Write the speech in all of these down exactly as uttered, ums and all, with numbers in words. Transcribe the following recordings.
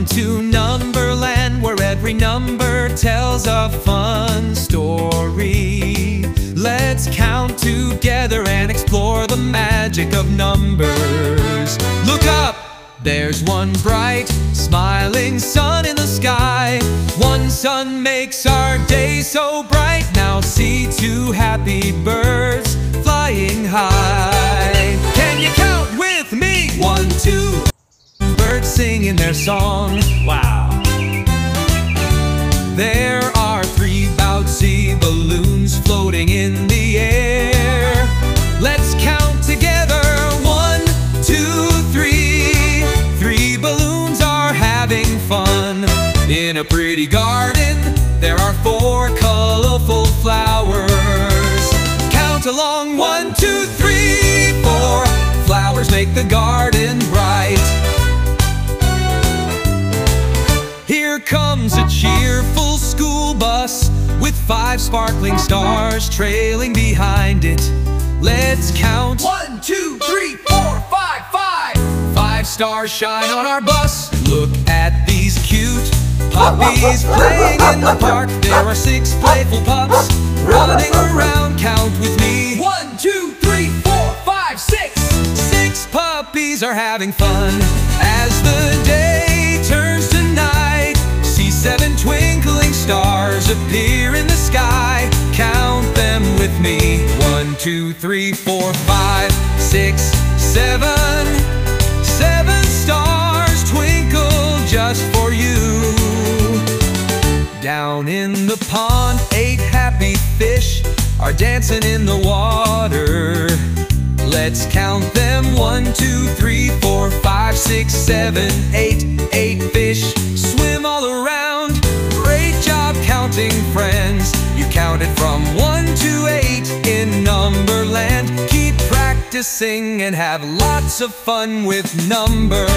Come to Numberland, where every number tells a fun story. Let's count together and explore the magic of numbers. Look up! There's one bright, smiling sun in the sky. One sun makes our day so bright. Now see two happy birds flying high. Can you count with me? One, two. Birds singing their song. Wow. There are three bouncy balloons floating in the air. Let's count together. One, two, three. Three balloons are having fun. In a pretty garden, there are four colorful flowers. Count along. One, two, three, four. Flowers make the garden bright. Here comes a cheerful school bus with five sparkling stars trailing behind it. Let's count. One, two, three, four, five, five. Five stars shine on our bus. Look at these cute puppies playing in the park. There are six playful pups running around. Count with me. One, two, three, four, five, six. Six puppies are having fun as the day turns to night. Seven twinkling stars appear in the sky. Count them with me. One, two, three, four, five, six, seven. Seven stars twinkle just for you. Down in the pond, eight happy fish are dancing in the water. Let's count them. One, two, three, four, five, six, seven, eight. Eight fish swim all around. Great job counting, friends. You counted from one to eight in Numberland. Keep practicing and have lots of fun with numbers.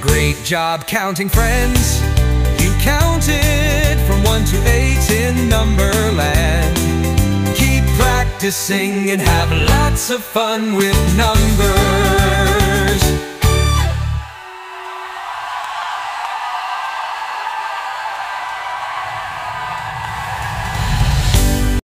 Good job counting, friends. You counted from one to eight in Numberland. Keep practicing and have lots of fun with numbers.